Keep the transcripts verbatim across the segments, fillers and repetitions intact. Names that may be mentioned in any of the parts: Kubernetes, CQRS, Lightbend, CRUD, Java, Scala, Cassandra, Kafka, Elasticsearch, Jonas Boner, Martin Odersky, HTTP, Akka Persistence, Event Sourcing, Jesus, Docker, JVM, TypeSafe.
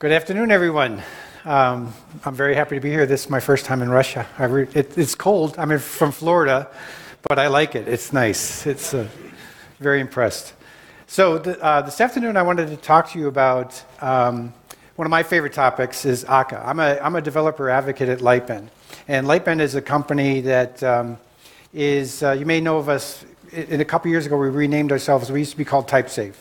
Good afternoon, everyone. Um, I'm very happy to be here. This is my first time in Russia. I re it, it's cold. I'm from Florida, but I like it. It's nice. It's uh, very impressed. So the, uh, this afternoon, I wanted to talk to you about um, one of my favorite topics is Akka. I'm a, I'm a developer advocate at Lightbend. And Lightbend is a company that um, is, uh, you may know of us, in a couple years ago, we renamed ourselves. We used to be called TypeSafe.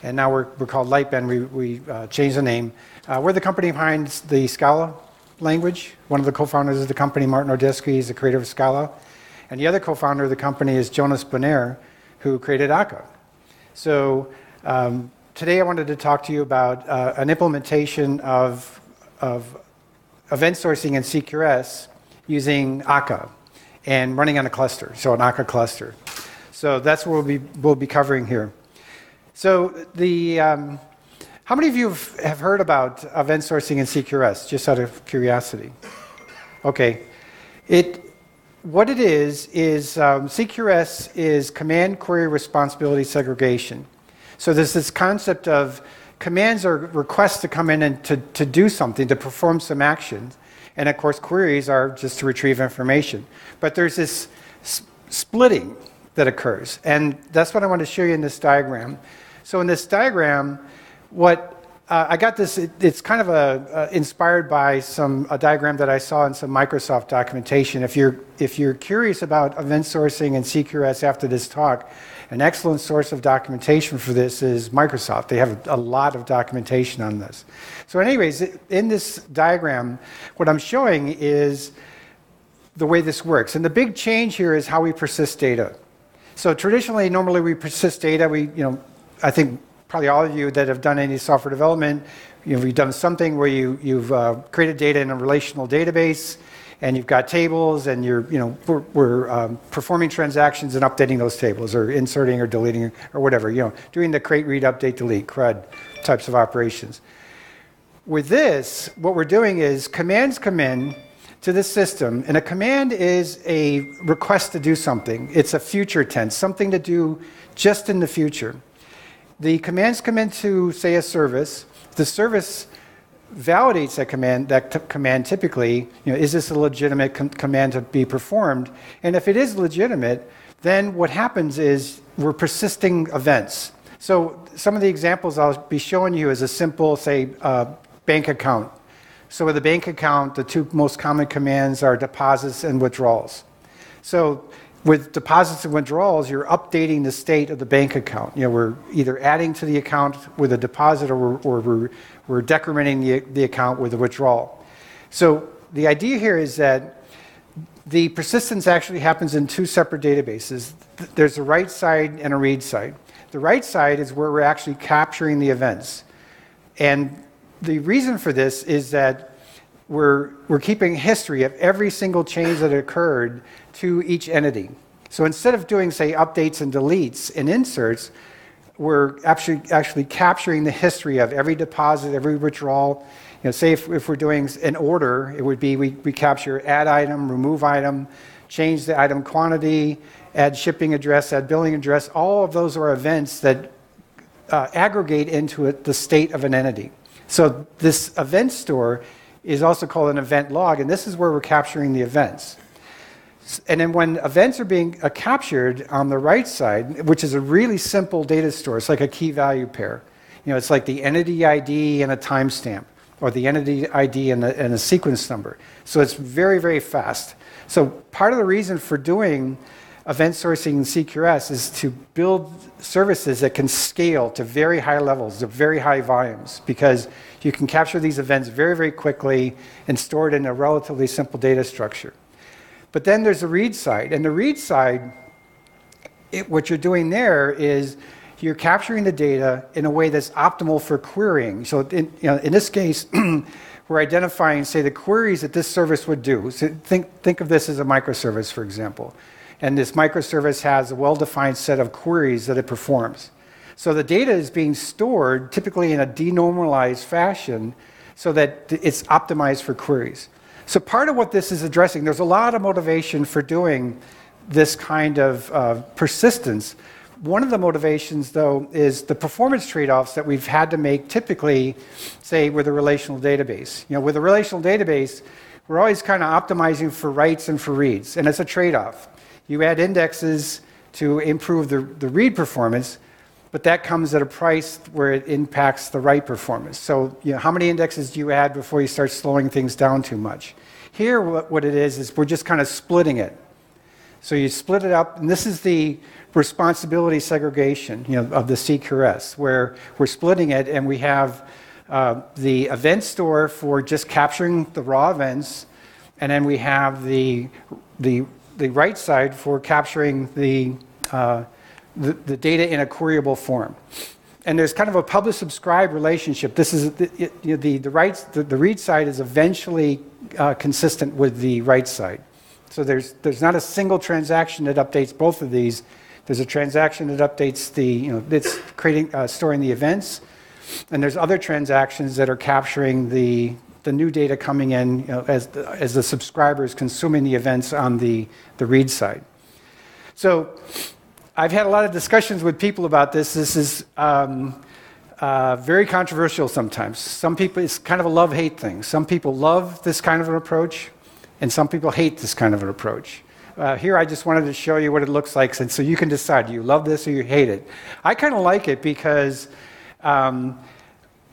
And now we're, we're called Lightbend. We, we uh, changed the name. Uh, we're the company behind the Scala language. One of the co-founders of the company, Martin Odersky, is the creator of Scala. And the other co-founder of the company is Jonas Boner, who created Akka. So um, today I wanted to talk to you about uh, an implementation of, of event sourcing and C Q R S using Akka and running on a cluster, so an Akka cluster. So that's what we'll be, we'll be covering here. So the, um, how many of you have heard about event sourcing and C Q R S, just out of curiosity? Okay. It, what it is, is um, C Q R S is command query responsibility segregation. So there's this concept of commands or requests to come in and to, to do something, to perform some actions. And of course, queries are just to retrieve information. But there's this sp- splitting that occurs. And that's what I want to show you in this diagram. So in this diagram, what uh, I got this, it, it's kind of a, uh, inspired by some a diagram that I saw in some Microsoft documentation. If you're, if you're curious about event sourcing and C Q R S after this talk, an excellent source of documentation for this is Microsoft. They have a, a lot of documentation on this. So anyways, in this diagram, what I'm showing is the way this works. And the big change here is how we persist data. So traditionally, normally we persist data. We, you know, I think probably all of you that have done any software development, you've, you've done something where you, you've uh, created data in a relational database, and you've got tables, and you're, you know, we're, we're um, performing transactions and updating those tables, or inserting or deleting or whatever, you know, doing the create, read, update, delete, C R U D types of operations. With this, what we're doing is commands come in to the system, and a command is a request to do something. It's a future tense, something to do just in the future. The commands come into, say, a service. The service validates that command, that command typically, you know, is this a legitimate com command to be performed? And if it is legitimate, then what happens is we're persisting events. So some of the examples I'll be showing you is a simple, say, uh, bank account. So with a bank account, the two most common commands are deposits and withdrawals. So with deposits and withdrawals, you're updating the state of the bank account. You know, we're either adding to the account with a deposit, or we're, or we're, we're decrementing the, the account with a withdrawal. So the idea here is that the persistence actually happens in two separate databases. There's a write side and a read side. The write side is where we're actually capturing the events. And the reason for this is that we're, we're keeping history of every single change that occurred to each entity. So instead of doing, say, updates and deletes and inserts, we're actually, actually capturing the history of every deposit, every withdrawal. You know, say if, if we're doing an order, it would be we, we capture add item, remove item, change the item quantity, add shipping address, add billing address. All of those are events that uh, aggregate into it the state of an entity. So this event store is also called an event log, and this is where we're capturing the events. And then when events are being uh, captured on the right side, which is a really simple data store, it's like a key value pair. You know, it's like the entity I D and a timestamp, or the entity I D and a, and a sequence number. So it's very, very fast. So part of the reason for doing event sourcing in C Q R S is to build services that can scale to very high levels, to very high volumes, because you can capture these events very, very quickly and store it in a relatively simple data structure. But then there's the read side. And the read side, it, what you're doing there is you're capturing the data in a way that's optimal for querying. So in, you know, in this case, we're identifying, say, the queries that this service would do. So think, think of this as a microservice, for example. And this microservice has a well-defined set of queries that it performs. So the data is being stored typically in a denormalized fashion so that it's optimized for queries. So part of what this is addressing, there's a lot of motivation for doing this kind of uh, persistence. One of the motivations, though, is the performance trade-offs that we've had to make typically, say, with a relational database. You know, with a relational database, we're always kind of optimizing for writes and for reads, and it's a trade-off. You add indexes to improve the, the read performance, but that comes at a price where it impacts the write performance. So, you know, how many indexes do you add before you start slowing things down too much? Here, what, what it is, is we're just kind of splitting it. So you split it up, and this is the responsibility segregation, you know, of the C Q R S, where we're splitting it, and we have uh, the event store for just capturing the raw events, and then we have the the the write side for capturing the, uh, the the data in a queryable form. And there's kind of a publish-subscribe relationship. This is the it, you know, the the write the, the read side is eventually uh, consistent with the write side. So there's, there's not a single transaction that updates both of these. There's a transaction that updates the, you know, it's creating, uh, storing the events. And there's other transactions that are capturing the, the new data coming in, you know, as, the, as the subscriber is consuming the events on the, the read side. So I've had a lot of discussions with people about this. This is um, uh, very controversial sometimes. Some people, it's kind of a love-hate thing. Some people love this kind of an approach. And some people hate this kind of an approach. Uh, here I just wanted to show you what it looks like, and so you can decide, do you love this or you hate it? I kind of like it because um,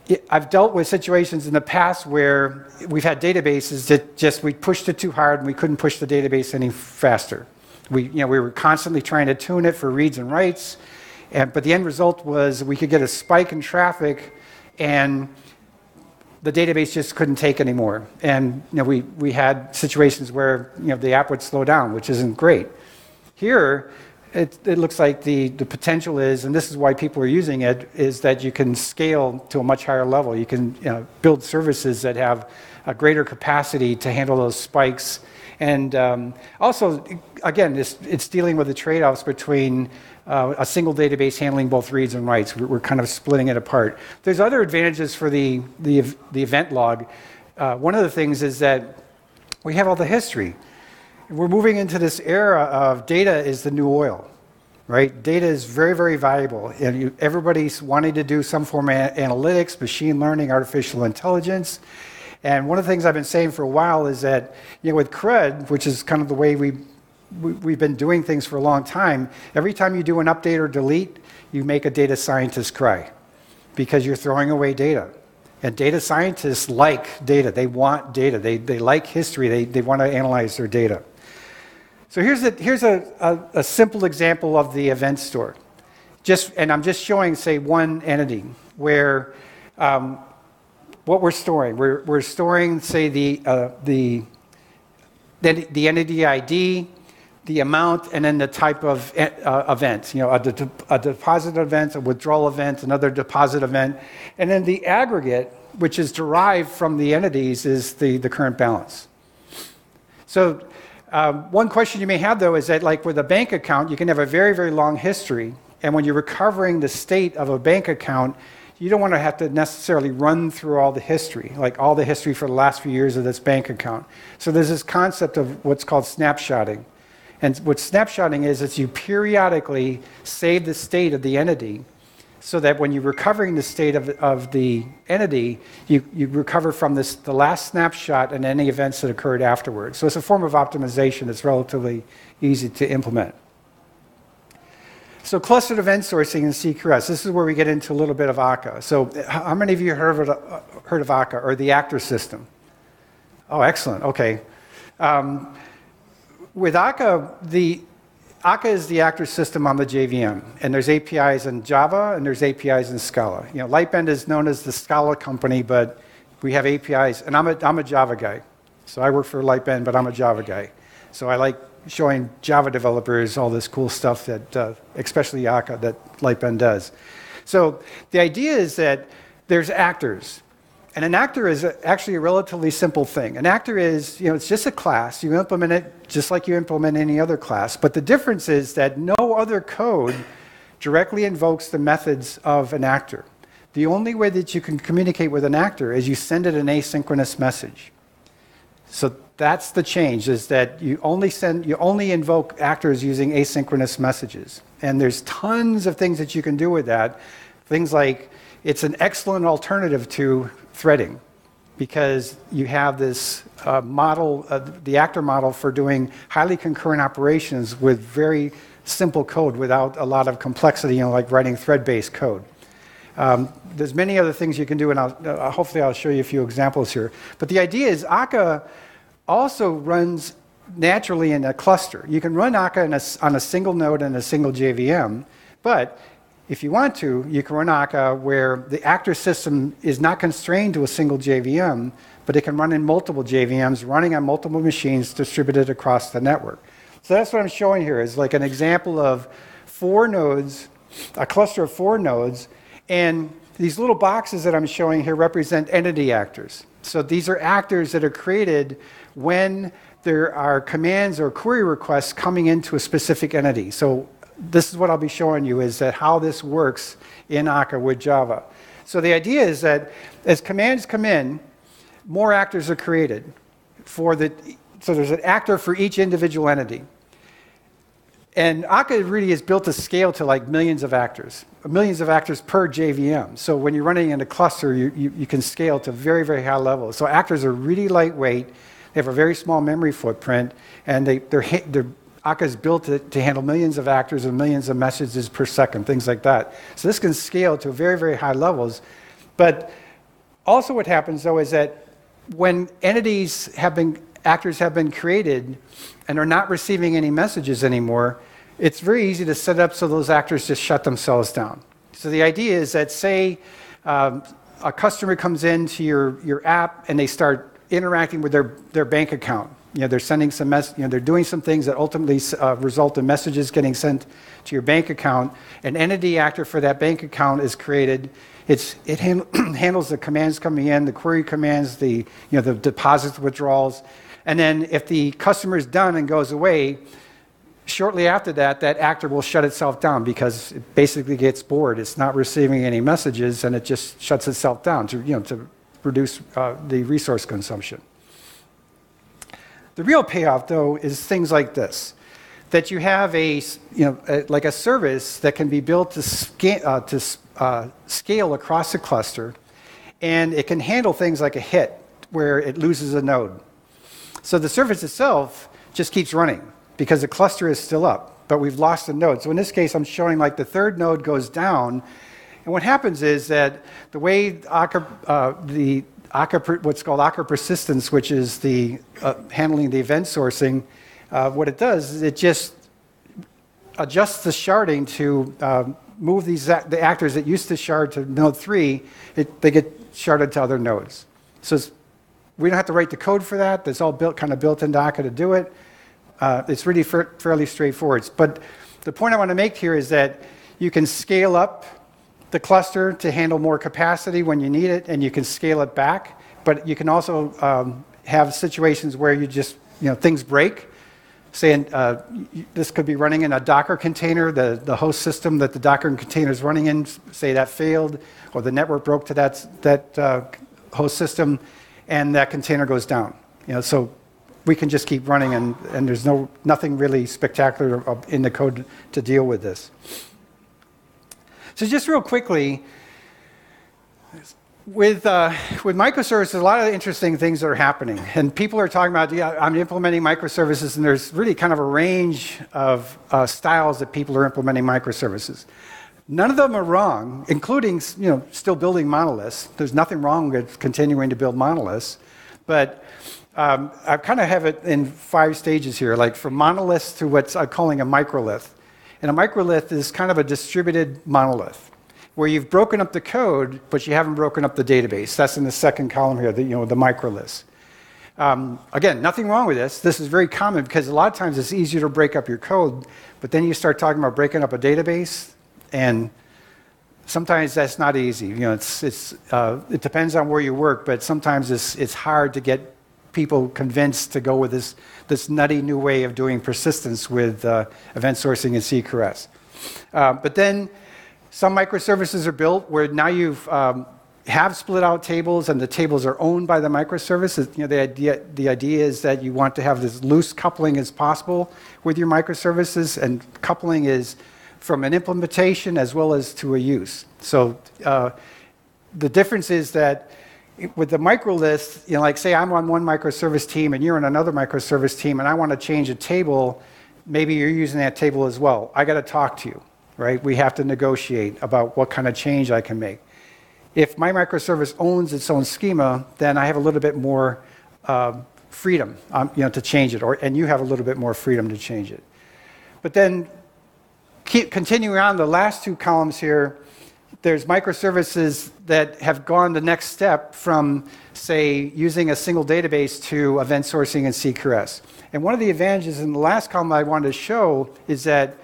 it, I've dealt with situations in the past where we've had databases that just, we pushed it too hard and we couldn't push the database any faster. We, you know, we were constantly trying to tune it for reads and writes, and, but the end result was we could get a spike in traffic and the database just couldn't take anymore, and you know, we we had situations where, you know, the app would slow down, which isn't great. Here, it, it looks like the the potential is, and this is why people are using it, is that you can scale to a much higher level. You can, you know, build services that have a greater capacity to handle those spikes, and um, also, again, it's, it's dealing with the trade-offs between Uh, a single database handling both reads and writes. We're, we're kind of splitting it apart. There's other advantages for the, the, the event log. Uh, one of the things is that we have all the history. We're moving into this era of data is the new oil, right? Data is very, very valuable. And you, everybody's wanting to do some form of analytics, machine learning, artificial intelligence. And one of the things I've been saying for a while is that, you know, with CRUD, which is kind of the way we we've been doing things for a long time, every time you do an update or delete, you make a data scientist cry because you're throwing away data. And data scientists like data. They want data. They, they like history. They, they want to analyze their data. So here's, a, here's a, a, a simple example of the event store. Just, and I'm just showing, say, one entity where um, what we're storing. We're, we're storing, say, the, uh, the, the, the entity I D, the amount, and then the type of uh, event, you know, a, de a deposit event, a withdrawal event, another deposit event. And then the aggregate, which is derived from the entities, is the, the current balance. So um, one question you may have, though, is that, like with a bank account, you can have a very, very long history. And when you're recovering the state of a bank account, you don't want to have to necessarily run through all the history, like all the history for the last few years of this bank account. So there's this concept of what's called snapshotting. And what snapshotting is, is you periodically save the state of the entity so that when you're recovering the state of, of the entity, you, you recover from this, the last snapshot and any events that occurred afterwards. So it's a form of optimization that's relatively easy to implement. So clustered event sourcing in C Q R S, this is where we get into a little bit of Akka. So how many of you heard of, heard of Akka or the actor system? Oh, excellent, okay. Um, With Akka, the, Akka is the actor system on the J V M, and there's A P Is in Java, and there's A P Is in Scala. You know, Lightbend is known as the Scala company, but we have A P Is, and I'm a, I'm a Java guy. So I work for Lightbend, but I'm a Java guy. So I like showing Java developers all this cool stuff that, uh, especially Akka, that Lightbend does. So the idea is that there's actors. And an actor is actually a relatively simple thing. An actor is, you know, it's just a class. You implement it just like you implement any other class. But the difference is that no other code directly invokes the methods of an actor. The only way that you can communicate with an actor is you send it an asynchronous message. So That's the change, is that you only send, you only invoke actors using asynchronous messages. And there's tons of things that you can do with that. Things like, it's an excellent alternative to threading, because you have this uh, model, uh, the actor model for doing highly concurrent operations with very simple code without a lot of complexity, you know, like writing thread-based code. Um, there's many other things you can do, and I'll, uh, hopefully I'll show you a few examples here. But the idea is Akka also runs naturally in a cluster. You can run Akka in a, on a single node and a single J V M, but if you want to, you can run Akka where the actor system is not constrained to a single J V M, but it can run in multiple J V Ms, running on multiple machines distributed across the network. So that's what I'm showing here, is like an example of four nodes, a cluster of four nodes, and these little boxes that I'm showing here represent entity actors. So these are actors that are created when there are commands or query requests coming into a specific entity. So this is what I'll be showing you, is that how this works in Akka with Java. So the idea is that as commands come in, more actors are created. For the, so there's an actor for each individual entity. And Akka really is built to scale to like millions of actors, millions of actors per J V M. So when you're running in a cluster, you, you, you can scale to very, very high levels. So actors are really lightweight, they have a very small memory footprint, and they, they're, they're, Akka is built to, to handle millions of actors and millions of messages per second, things like that. So this can scale to very, very high levels. But also what happens, though, is that when entities have been, actors have been created and are not receiving any messages anymore, it's very easy to set up so those actors just shut themselves down. So the idea is that, say, um, a customer comes into your, your app and they start interacting with their, their bank account. You know, they're sending some mess, you know, they're doing some things that ultimately uh, result in messages getting sent to your bank account. An entity actor for that bank account is created. It's, it hand handles the commands coming in, the query commands, the, you know, the deposits, withdrawals. And then if the customer is done and goes away, shortly after that, that actor will shut itself down because it basically gets bored. It's not receiving any messages, and it just shuts itself down to, you know, to reduce uh, the resource consumption. The real payoff, though, is things like this, that you have a, you know, a, like a service that can be built to, sca uh, to uh, scale across a cluster, and it can handle things like a hit where it loses a node. So the service itself just keeps running because the cluster is still up, but we've lost a node. So in this case, I'm showing like the third node goes down, and what happens is that the way Akka, uh, the Akka, what's called Akka Persistence, which is the uh, handling the event sourcing, uh, what it does is it just adjusts the sharding to uh, move these the actors that used to shard to node three. It, they get sharded to other nodes. So it's, we don't have to write the code for that. That's all built, kind of built into Akka to do it. Uh, it's really fairly straightforward. But the point I want to make here is that you can scale up the cluster to handle more capacity when you need it, and you can scale it back. But you can also um, have situations where you just, you know, things break. Say, in, uh, this could be running in a Docker container. The, the host system that the Docker container is running in, say that failed, or the network broke to that, that uh, host system, and that container goes down. You know, so we can just keep running, and, and there's no, nothing really spectacular in the code to deal with this. So just real quickly, with, uh, with microservices, a lot of interesting things that are happening. And people are talking about, yeah, I'm implementing microservices, and there's really kind of a range of uh, styles that people are implementing microservices. None of them are wrong, including, you know, still building monoliths. There's nothing wrong with continuing to build monoliths. But um, I kind of have it in five stages here, like from monoliths to what I'm calling a microlith. And a microlith is kind of a distributed monolith, where you've broken up the code, but you haven't broken up the database. That's in the second column here, the, you know, the microliths. Um, again, nothing wrong with this. This is very common because a lot of times it's easier to break up your code, but then you start talking about breaking up a database, and sometimes that's not easy. You know, it's, it's, uh, it depends on where you work, but sometimes it's, it's hard to get people convinced to go with this, this nutty new way of doing persistence with uh, event sourcing and C Q R S. Uh, but then some microservices are built where now you've um, have split out tables and the tables are owned by the microservice. You know, the idea, the idea is that you want to have as loose coupling as possible with your microservices, and coupling is from an implementation as well as to a use. So uh, the difference is that with the micro list, you know, like say I'm on one microservice team and you're on another microservice team and I want to change a table, maybe you're using that table as well. I got to talk to you, right? We have to negotiate about what kind of change I can make. If my microservice owns its own schema, then I have a little bit more uh, freedom um, you know, to change it, or, and you have a little bit more freedom to change it. But then keep continuing on the last two columns here, there's microservices that have gone the next step from, say, using a single database to event sourcing and C Q R S. And one of the advantages in the last column I wanted to show is that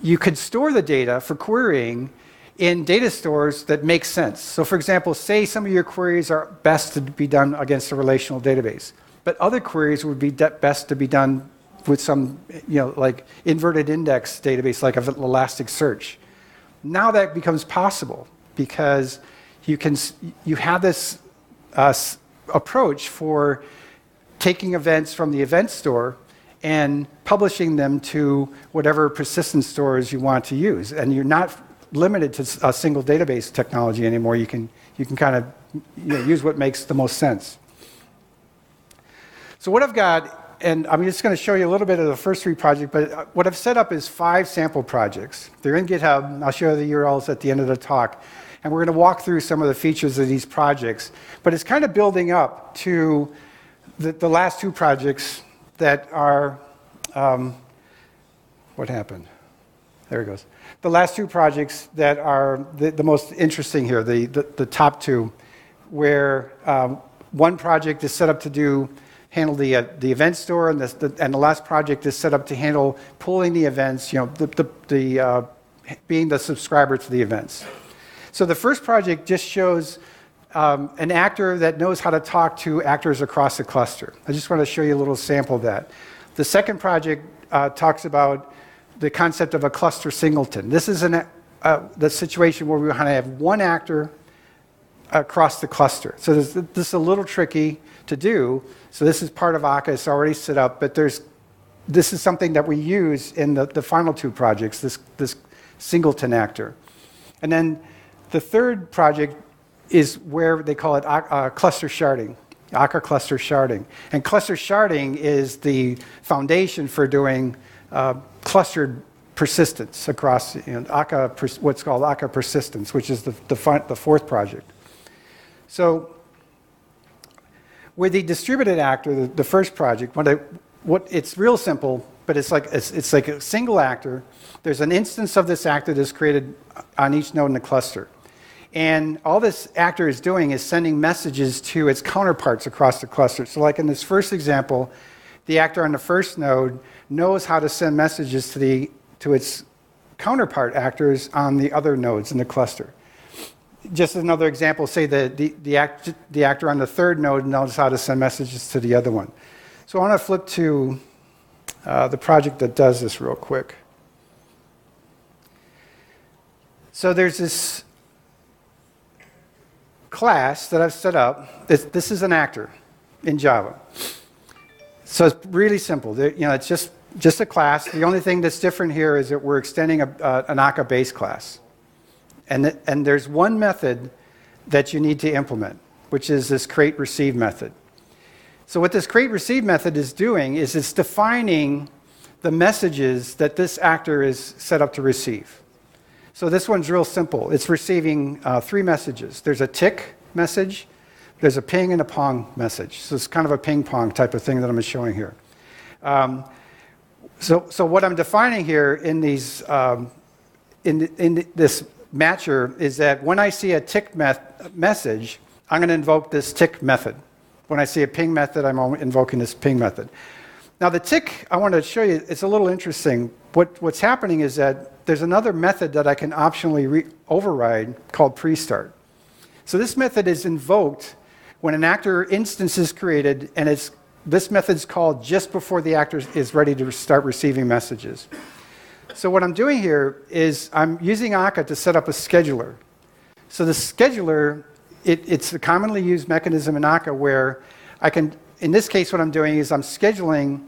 you could store the data for querying in data stores that make sense. So for example, say some of your queries are best to be done against a relational database, but other queries would be best to be done with some, you know, like inverted index database like Elasticsearch. Now that becomes possible because you can you have this uh, approach for taking events from the event store and publishing them to whatever persistence stores you want to use, and you're not limited to a single database technology anymore. You can you can kind of you know, use what makes the most sense. So what I've got, and I'm just going to show you a little bit of the first three projects, but what I've set up is five sample projects. They're in GitHub, and I'll show you the U R Ls at the end of the talk. And we're going to walk through some of the features of these projects. But it's kind of building up to the, the last two projects that are, um, what happened? There it goes. The last two projects that are the, the most interesting here, the, the, the top two, where um, one project is set up to do handle the uh, the event store, and the, the and the last project is set up to handle pulling the events. You know, the the, the uh, being the subscriber to the events. So the first project just shows um, an actor that knows how to talk to actors across the cluster. I just want to show you a little sample of that. The second project uh, talks about the concept of a cluster singleton. This is an uh, the situation where we want to have one actor across the cluster. So this, this is a little tricky to do. So this is part of Akka, it's already set up, but there's, this is something that we use in the, the final two projects, this, this singleton actor. And then the third project is where they call it uh, cluster sharding, Akka cluster sharding. And cluster sharding is the foundation for doing uh, clustered persistence across, you know, Akka, what's called Akka Persistence, which is the, the, the fourth project. So with the distributed actor, the, the first project, what, I, what it's real simple, but it's like it's, it's like a single actor. There's an instance of this actor that's created on each node in the cluster, and all this actor is doing is sending messages to its counterparts across the cluster. So, like in this first example, the actor on the first node knows how to send messages to the to its counterpart actors on the other nodes in the cluster. Just another example, say the, the, the, act, the actor on the third node knows how to send messages to the other one. So I want to flip to uh, the project that does this real quick. So there's this class that I've set up. This, this is an actor in Java. So it's really simple. There, you know, it's just, just a class. The only thing that's different here is that we're extending a, uh, an Akka base class. And, th and there's one method that you need to implement, which is this create-receive method. So what this create-receive method is doing is it's defining the messages that this actor is set up to receive. So this one's real simple. It's receiving uh, three messages. There's a tick message, there's a ping, and a pong message. So it's kind of a ping-pong type of thing that I'm showing here. Um, so, so what I'm defining here in, these, um, in, in this matcher is that when I see a tick me message, I'm going to invoke this tick method. When I see a ping method, I'm invoking this ping method. Now the tick, I want to show you, it's a little interesting. What, what's happening is that there's another method that I can optionally re override called pre-start. So this method is invoked when an actor instance is created, and it's, this method's called just before the actor is ready to start receiving messages. So what I'm doing here is I'm using Akka to set up a scheduler. So the scheduler it, it's the commonly used mechanism in Akka where I can, in this case what I'm doing is I'm scheduling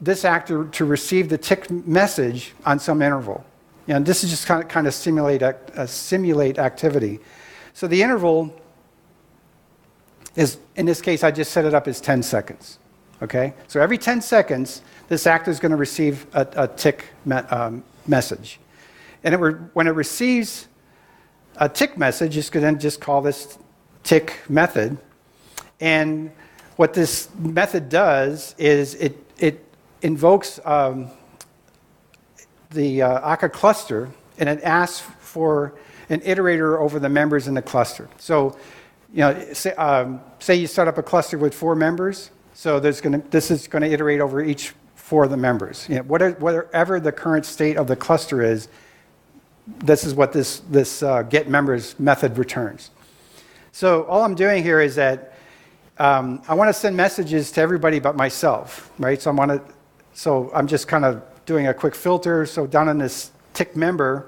this actor to receive the tick message on some interval. And this is just kind of, kind of simulate, uh, simulate activity. So the interval is, in this case, I just set it up as ten seconds, okay? So every ten seconds, this actor is going to receive a, a tick me um, message. And it when it receives a tick message, it's going to just call this tick method. And what this method does is it, it invokes um, the uh, Akka cluster, and it asks for an iterator over the members in the cluster. So, you know, say, um, say you start up a cluster with four members, so there's gonna, this is going to iterate over each four of the members. You know, whatever the current state of the cluster is, this is what this, this uh, get members method returns. So all I'm doing here is that um, I want to send messages to everybody but myself, right? So, I wanna, so I'm just kind of doing a quick filter. So down in this tick member,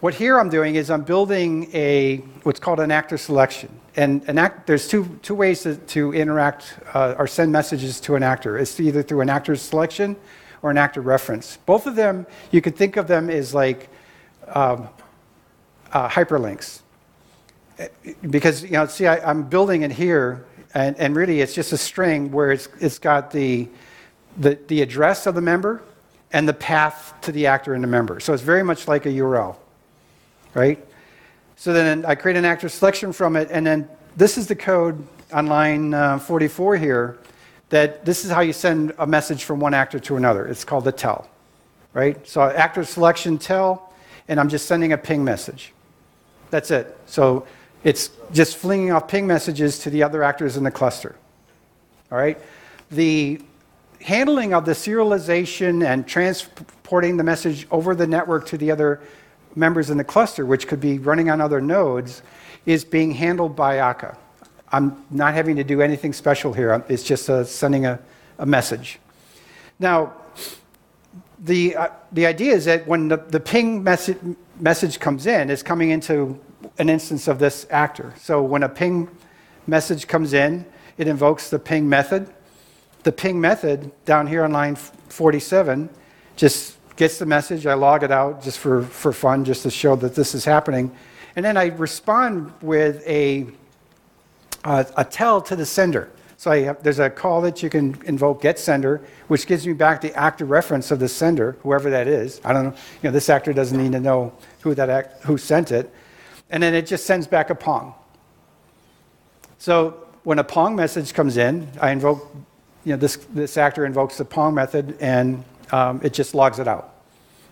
what here I'm doing is I'm building a what's called an actor selection. And an act, there's two, two ways to, to interact uh, or send messages to an actor. It's either through an actor selection or an actor reference. Both of them, you could think of them as like um, uh, hyperlinks. Because, you know, see, I, I'm building it here, and, and really it's just a string where it's, it's got the, the, the address of the member and the path to the actor in the member. So it's very much like a U R L, right? So then I create an actor selection from it, and then this is the code on line uh, forty-four here, that this is how you send a message from one actor to another. It's called the tell, right? So actor selection tell, and I'm just sending a ping message. That's it. So it's just flinging off ping messages to the other actors in the cluster, all right? The handling of the serialization and transporting the message over the network to the other members in the cluster, which could be running on other nodes, is being handled by Akka. I'm not having to do anything special here. It's just uh, sending a, a message. Now, the, uh, the idea is that when the, the ping message, message comes in, it's coming into an instance of this actor. So when a ping message comes in, it invokes the ping method. The ping method down here on line forty-seven just gets the message. I log it out just for, for fun, just to show that this is happening. And then I respond with a, uh, a tell to the sender. So I have, there's a call that you can invoke get sender, which gives me back the actor reference of the sender, whoever that is. I don't know. You know, this actor doesn't need to know who, that act, who sent it. And then it just sends back a pong. So when a pong message comes in, I invoke You know, this, this actor invokes the pong method, and um, it just logs it out,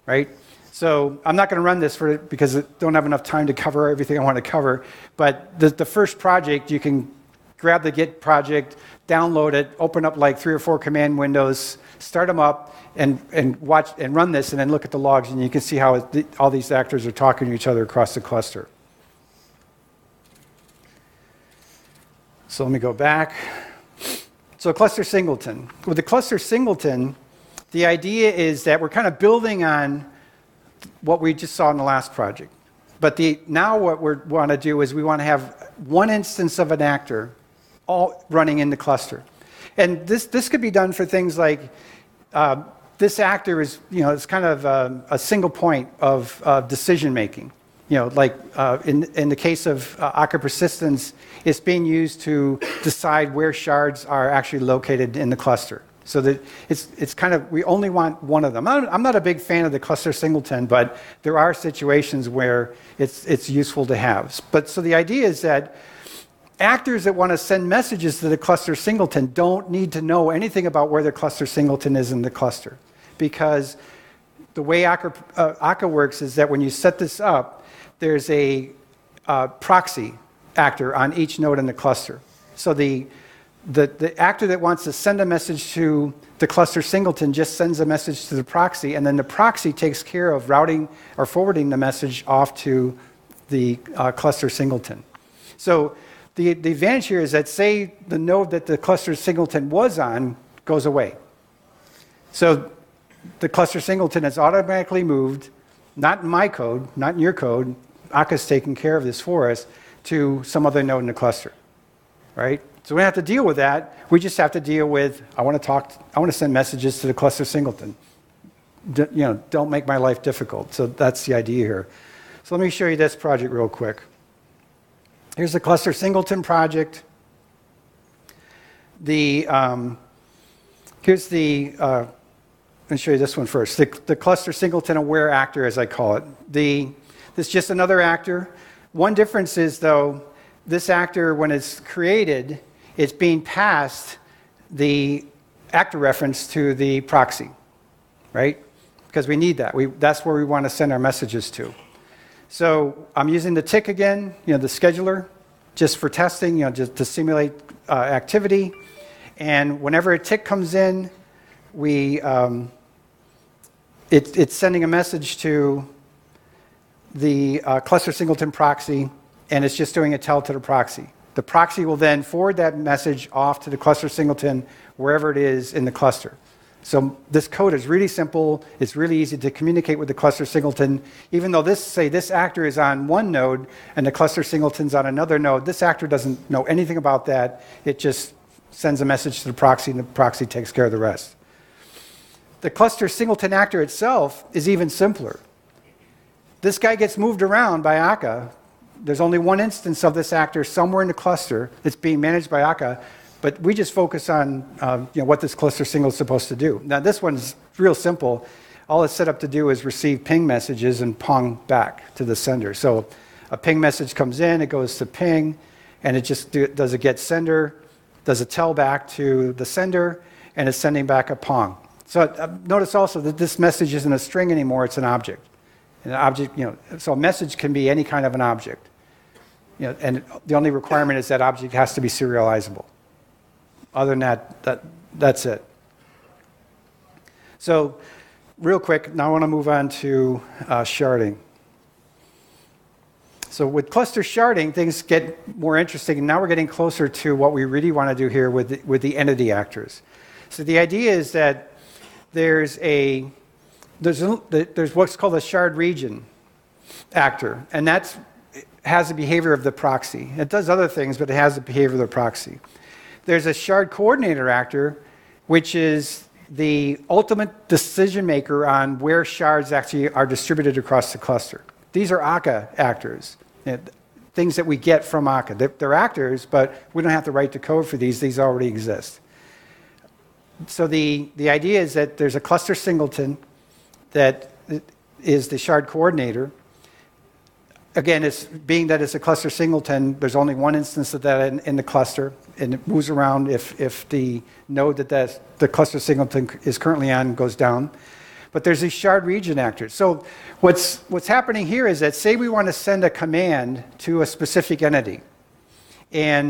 right? So I'm not going to run this for because I don't have enough time to cover everything I want to cover. But the, the first project, you can grab the Git project, download it, open up like three or four command windows, start them up, and, and watch and run this, and then look at the logs, and you can see how it, all these actors are talking to each other across the cluster. So let me go back. So cluster singleton. With the cluster singleton, the idea is that we're kind of building on what we just saw in the last project. But the, now what we want to do is we want to have one instance of an actor all running in the cluster. And this, this could be done for things like uh, this actor is, you know, it's kind of a, a single point of uh, decision making. You know, like uh, in, in the case of uh, Akka Persistence, it's being used to decide where shards are actually located in the cluster. So that it's, it's kind of, we only want one of them. I'm not, I'm not a big fan of the cluster singleton, but there are situations where it's, it's useful to have. But so the idea is that actors that want to send messages to the cluster singleton don't need to know anything about where the cluster singleton is in the cluster. Because the way Akka, uh, Akka works is that when you set this up, there's a uh, proxy actor on each node in the cluster. So the, the, the actor that wants to send a message to the cluster singleton just sends a message to the proxy, and then the proxy takes care of routing or forwarding the message off to the uh, cluster singleton. So the, the advantage here is that, say, the node that the cluster singleton was on goes away. So the cluster singleton is automatically moved, not in my code, not in your code, Akka's taking care of this for us, to some other node in the cluster, right? So we don't have to deal with that. We just have to deal with, I want to talk, I want to send messages to the cluster singleton. D you know, don't make my life difficult. So that's the idea here. So let me show you this project real quick. Here's the cluster singleton project. The, um, here's the, uh, let me show you this one first. The, the cluster singleton aware actor, as I call it. The, this is just another actor. One difference is, though, this actor, when it's created, it's being passed the actor reference to the proxy, right? Because we need that. We, that's where we want to send our messages to. So I'm using the tick again, you know, the scheduler, just for testing, you know, just to simulate uh, activity. And whenever a tick comes in, we, um, it, it's sending a message to the uh, cluster singleton proxy, and it's just doing a tell to the proxy. The proxy will then forward that message off to the cluster singleton wherever it is in the cluster. So this code is really simple. It's really easy to communicate with the cluster singleton. Even though this, say, this actor is on one node and the cluster singleton's on another node, this actor doesn't know anything about that. It just sends a message to the proxy, and the proxy takes care of the rest. The cluster singleton actor itself is even simpler. This guy gets moved around by Akka. There's only one instance of this actor somewhere in the cluster that's being managed by Akka. But we just focus on uh, you know, what this cluster single is supposed to do. Now, this one's real simple. All it's set up to do is receive ping messages and pong back to the sender. So a ping message comes in, it goes to ping, and it just do, does a get sender, does a tell back to the sender, and it's sending back a pong. So uh, notice also that this message isn't a string anymore, it's an object. An object, you know, so a message can be any kind of an object. You know, and the only requirement is that object has to be serializable. Other than that, that, that's it. So real quick, now I want to move on to uh, sharding. So with cluster sharding, things get more interesting. Now we're getting closer to what we really want to do here with the, with the entity actors. So the idea is that there's a There's, a, there's what's called a shard region actor, and that has the behavior of the proxy. It does other things, but it has the behavior of the proxy. There's a shard coordinator actor, which is the ultimate decision maker on where shards actually are distributed across the cluster. These are Akka actors, you know, things that we get from Akka. They're, they're actors, but we don't have to write the code for these. These already exist. So the, the idea is that there's a cluster singleton that is the shard coordinator. Again, it's, being that it's a cluster singleton, there's only one instance of that in, in the cluster, and it moves around if, if the node that that's, the cluster singleton is currently on goes down. But there's these shard region actors. So what's, what's happening here is that, say we want to send a command to a specific entity, and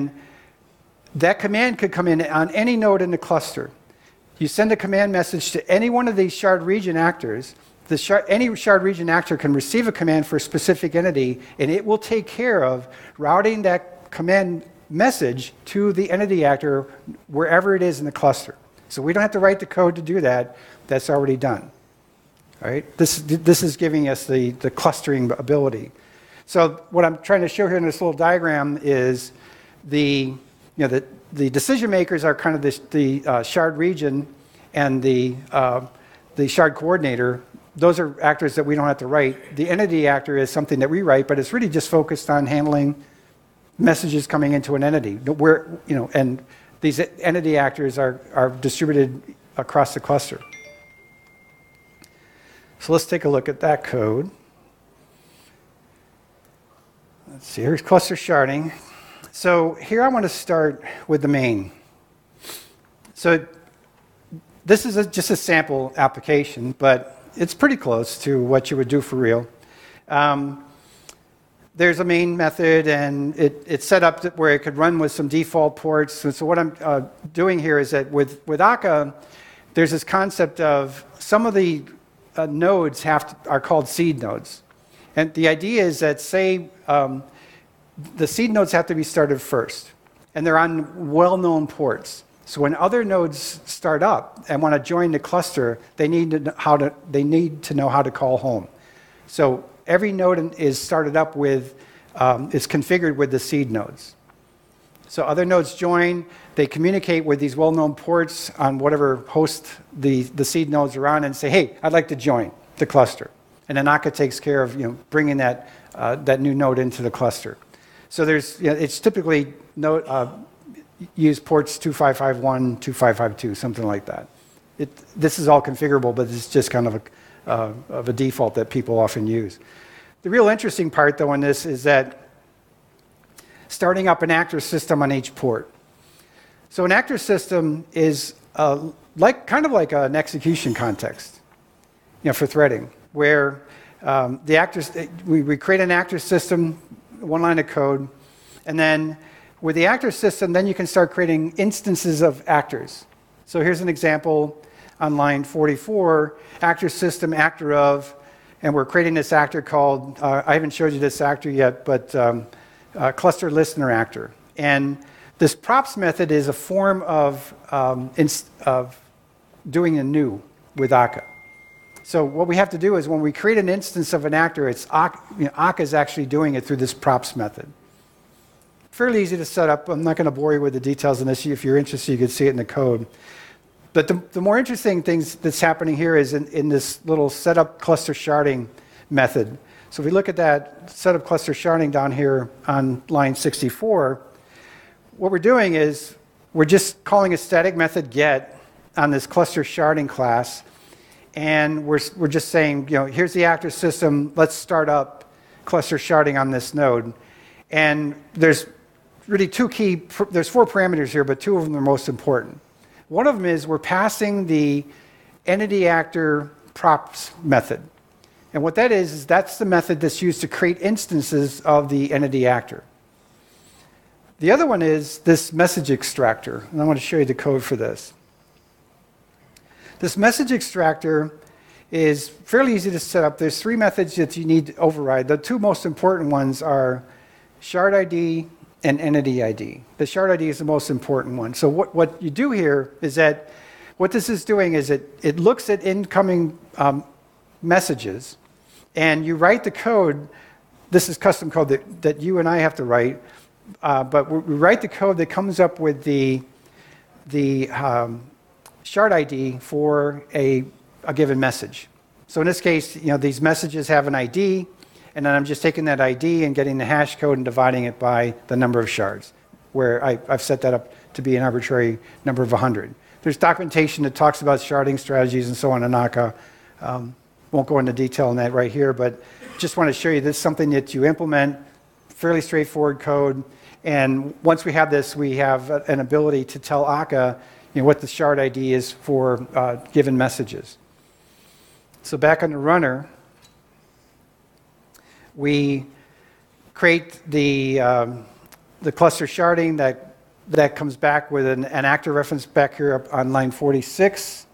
that command could come in on any node in the cluster. You send a command message to any one of these shard region actors. The shard, any shard region actor can receive a command for a specific entity, and it will take care of routing that command message to the entity actor wherever it is in the cluster. So we don't have to write the code to do that. That's already done. All right? This, this is giving us the, the clustering ability. So what I'm trying to show here in this little diagram is the... You know, the, the decision makers are kind of the, the uh, shard region and the, uh, the shard coordinator. Those are actors that we don't have to write. The entity actor is something that we write, but it's really just focused on handling messages coming into an entity. Where, you know, and these entity actors are, are distributed across the cluster. So let's take a look at that code. Let's see, here's cluster sharding. So here I want to start with the main. So this is a, just a sample application, but it's pretty close to what you would do for real. Um, there's a main method, and it, it's set up where it could run with some default ports. And so what I'm uh, doing here is that with, with Akka, there's this concept of some of the uh, nodes have to, are called seed nodes. And the idea is that, say, um, the seed nodes have to be started first, and they're on well-known ports. So when other nodes start up and want to join the cluster, they need to know how to, they need to know how to call home. So every node is started up with um, is configured with the seed nodes. So other nodes join, they communicate with these well-known ports on whatever host the, the seed nodes are on and say, hey, I'd like to join the cluster. And then Akka takes care of, you know, bringing that, uh, that new node into the cluster. So there's, you know, it's typically no, uh, use ports two five five one, two five five two, something like that. It, this is all configurable, but it's just kind of a, uh, of a default that people often use. The real interesting part, though, in this is that starting up an actor system on each port. So an actor system is uh, like, kind of like an execution context, you know, for threading, where um, the actors, we, we create an actor system, one line of code, and then with the actor system, then you can start creating instances of actors. So here's an example on line forty-four, actor system, actor of, and we're creating this actor called, uh, I haven't showed you this actor yet, but um, uh, cluster listener actor. And this props method is a form of, um, of doing a new with Akka. So what we have to do is when we create an instance of an actor, it's Akka, you know, Akka is actually doing it through this props method. Fairly easy to set up. I'm not going to bore you with the details on this. If you're interested, you can see it in the code. But the, the more interesting things that's happening here is in, in this little setup cluster sharding method. So if we look at that setup cluster sharding down here on line sixty-four, what we're doing is we're just calling a static method get on this cluster sharding class. And we're, we're just saying, you know, here's the actor system, let's start up cluster sharding on this node. And there's really two key, there's four parameters here, but two of them are most important. One of them is we're passing the entity actor props method. And what that is, is that's the method that's used to create instances of the entity actor. The other one is this message extractor, and I want to show you the code for this. This message extractor is fairly easy to set up. There's three methods that you need to override. The two most important ones are shard I D and entity I D. The shard I D is the most important one. So what, what you do here is that what this is doing is it, it looks at incoming um, messages, and you write the code. This is custom code that, that you and I have to write, uh, but we write the code that comes up with the, the um, shard I D for a, a given message. So in this case, you know, these messages have an I D, and then I'm just taking that I D and getting the hash code and dividing it by the number of shards, where I, I've set that up to be an arbitrary number of one hundred. There's documentation that talks about sharding strategies and so on in Akka. Um, won't go into detail on that right here, but just want to show you this is something that you implement, fairly straightforward code, and once we have this, we have an ability to tell Akka, you know, what the shard I D is for uh, given messages. So back on the runner, we create the, um, the cluster sharding that, that comes back with an, an actor reference back here up on line forty-six,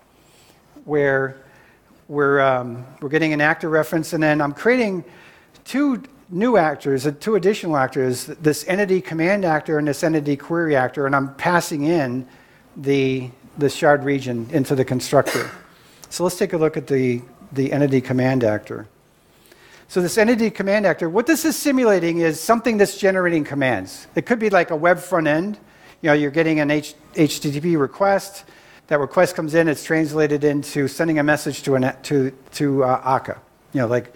where we're, um, we're getting an actor reference, and then I'm creating two new actors, two additional actors, this entity command actor and this entity query actor, and I'm passing in the, the shard region into the constructor. So let's take a look at the, the entity command actor. So this entity command actor, what this is simulating is something that's generating commands. It could be like a web front end. You know, you're getting an H, HTTP request. That request comes in, it's translated into sending a message to, an, to, to uh, Akka. You know, like,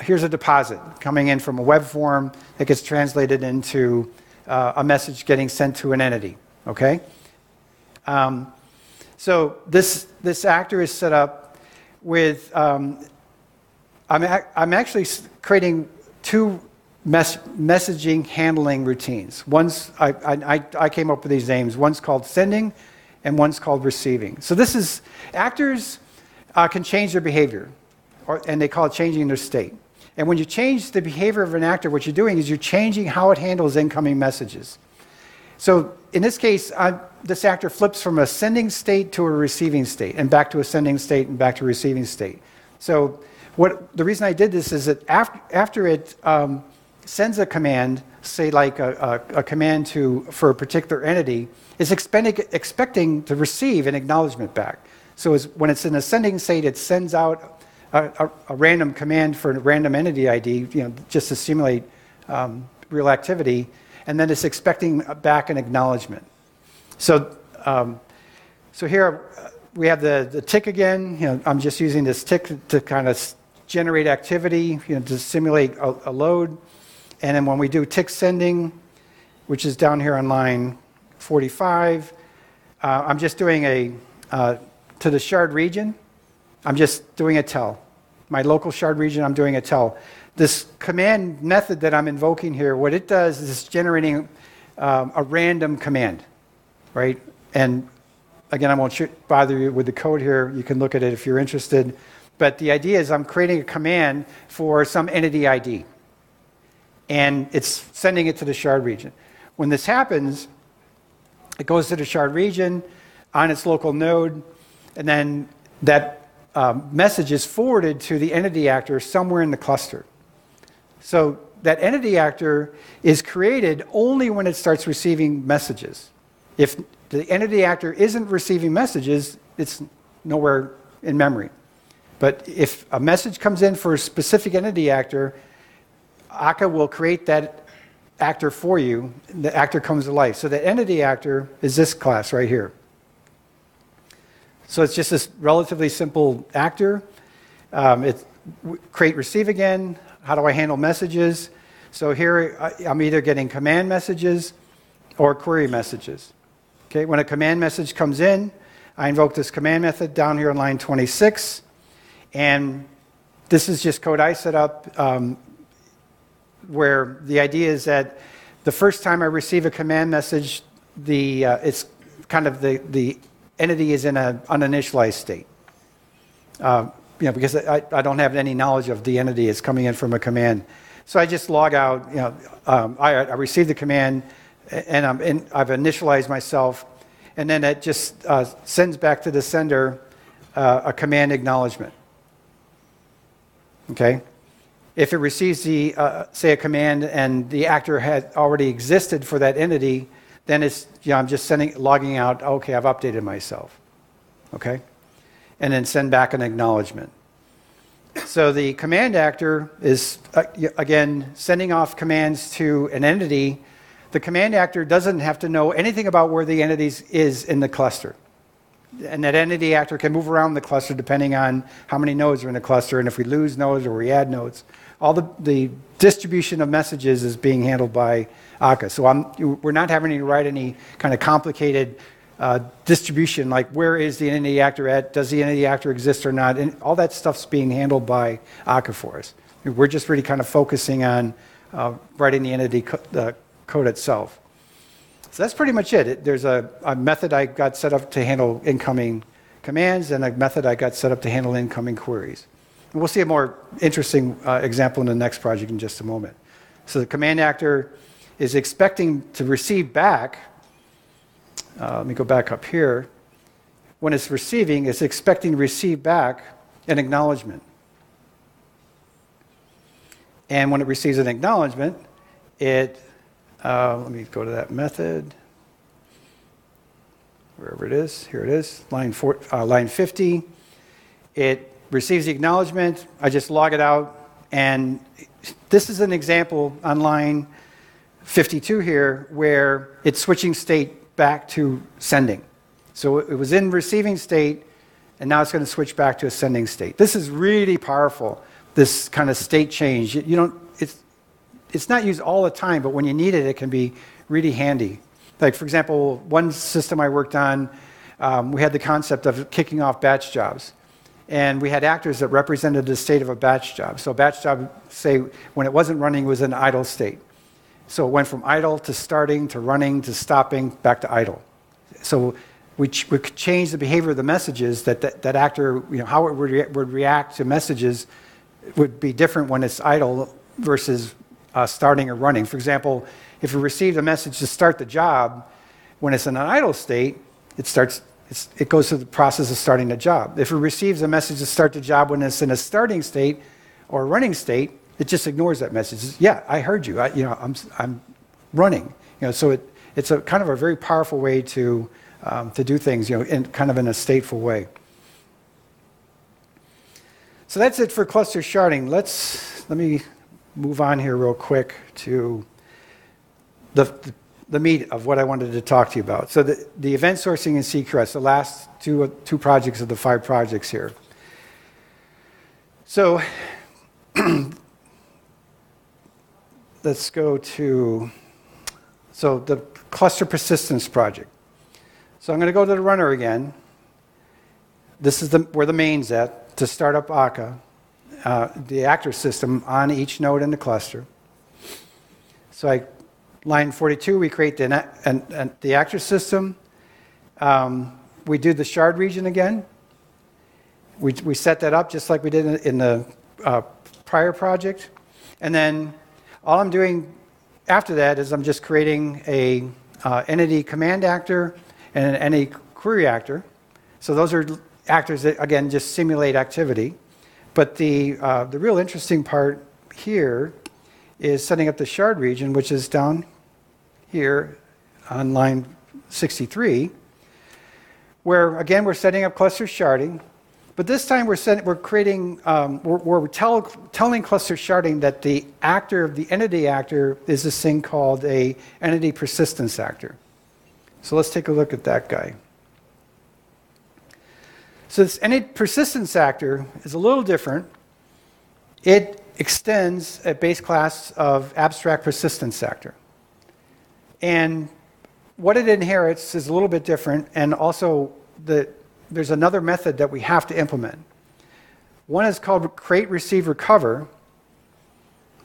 here's a deposit coming in from a web form that gets translated into uh, a message getting sent to an entity, okay? Um, so this, this actor is set up with, um, I'm, a, I'm actually creating two mes messaging handling routines. One's, I, I, I came up with these names, one's called sending and one's called receiving. So this is, actors uh, can change their behavior, or, and they call it changing their state. And when you change the behavior of an actor, what you're doing is you're changing how it handles incoming messages. So in this case, uh, this actor flips from a sending state to a receiving state, and back to a sending state, and back to a receiving state. So what, the reason I did this is that after, after it um, sends a command, say like a, a, a command to, for a particular entity, it's expecting, expecting to receive an acknowledgement back. So it's, when it's in a sending state, it sends out a, a, a random command for a random entity I D, you know, just to simulate um, real activity, and then it's expecting back an acknowledgement. So, um, so here we have the, the tick again. You know, I'm just using this tick to kind of generate activity, you know, to simulate a, a load. And then when we do tick sending, which is down here on line forty-five, uh, I'm just doing a, uh, to the shard region, I'm just doing a tell. My local shard region, I'm doing a tell. This command method that I'm invoking here, what it does is it's generating um, a random command, right? And again, I won't bother you with the code here. You can look at it if you're interested. But the idea is I'm creating a command for some entity I D. And it's sending it to the shard region. When this happens, it goes to the shard region on its local node, and then that um, message is forwarded to the entity actor somewhere in the cluster. So that entity actor is created only when it starts receiving messages. If the entity actor isn't receiving messages, it's nowhere in memory. But if a message comes in for a specific entity actor, Akka will create that actor for you. The actor comes to life. So the entity actor is this class right here. So it's just this relatively simple actor. Um, it's create, receive again. How do I handle messages? So here I'm either getting command messages or query messages. Okay, when a command message comes in, I invoke this command method down here on line twenty-six. And this is just code I set up. Um, where the idea is that the first time I receive a command message, the uh, it's kind of the, the entity is in an uninitialized state. Uh, you know, because I, I don't have any knowledge of the entity is coming in from a command. So I just log out, you know, um, I, I received the command, and I'm in, I've initialized myself, and then it just uh, sends back to the sender uh, a command acknowledgement, okay? If it receives the, uh, say, a command and the actor had already existed for that entity, then it's, you know, I'm just sending, logging out, okay, I've updated myself, okay? And then send back an acknowledgement. So the command actor is, uh, again, sending off commands to an entity. The command actor doesn't have to know anything about where the entity is in the cluster. And that entity actor can move around the cluster depending on how many nodes are in the cluster, and if we lose nodes or we add nodes. All the, the distribution of messages is being handled by Akka. So I'm, we're not having to write any kind of complicated uh, distribution, like where is the entity actor at, does the entity actor exist or not, and all that stuff's being handled by Akka for us. We're just really kind of focusing on uh, writing the entity co the code itself. So that's pretty much it. it there's a, a method I got set up to handle incoming commands and a method I got set up to handle incoming queries. And we'll see a more interesting uh, example in the next project in just a moment. So the command actor is expecting to receive back, uh, let me go back up here, when it's receiving, it's expecting to receive back an acknowledgement. And when it receives an acknowledgement, it, uh, let me go to that method, wherever it is, here it is, line, four, uh, line fifty, it receives the acknowledgement, I just log it out, and this is an example on line fifty-two here where it's switching state back to sending. So it was in receiving state, and now it's going to switch back to a sending state. This is really powerful, this kind of state change. You don't, it's, it's not used all the time, but when you need it, it can be really handy. Like, for example, one system I worked on, um, we had the concept of kicking off batch jobs. And we had actors that represented the state of a batch job. So a batch job, say, when it wasn't running, it was in idle state. So it went from idle to starting to running to stopping back to idle. So we, ch we could change the behavior of the messages that that, that actor, you know, how it would, re would react to messages would be different when it's idle versus uh, starting or running. For example, if you received a message to start the job, when it's in an idle state, it starts It's, it goes through the process of starting the job. If it receives a message to start the job when it's in a starting state or a running state, it just ignores that message. It's, yeah, I heard you. I, you know, I'm, I'm running. You know, so it, it's a kind of a very powerful way to um, to do things. You know, in kind of in a stateful way. So that's it for cluster sharding. Let's let me move on here real quick to the, the meat of what I wanted to talk to you about. So the, the event sourcing and C Q R S, the last two, two projects of the five projects here. So let's go to, so the cluster persistence project. So I'm going to go to the runner again. This is the, where the main's at to start up Akka, uh, the actor system on each node in the cluster. So I, line forty-two, we create the, an, an, the actor system. Um, we do the shard region again. We, we set that up just like we did in, in the uh, prior project. And then all I'm doing after that is I'm just creating a uh, entity command actor and an entity query actor. So those are actors that, again, just simulate activity. But the, uh, the real interesting part here is setting up the shard region, which is down here on line sixty-three, where, again, we're setting up cluster sharding. But this time we're, set, we're creating, um, we're, we're tell, telling cluster sharding that the actor, the entity actor, is this thing called a entity persistence actor. So let's take a look at that guy. So this entity persistence actor is a little different. It extends a base class of abstract persistence actor. And what it inherits is a little bit different, and also the there's another method that we have to implement. One is called create, receive, recover.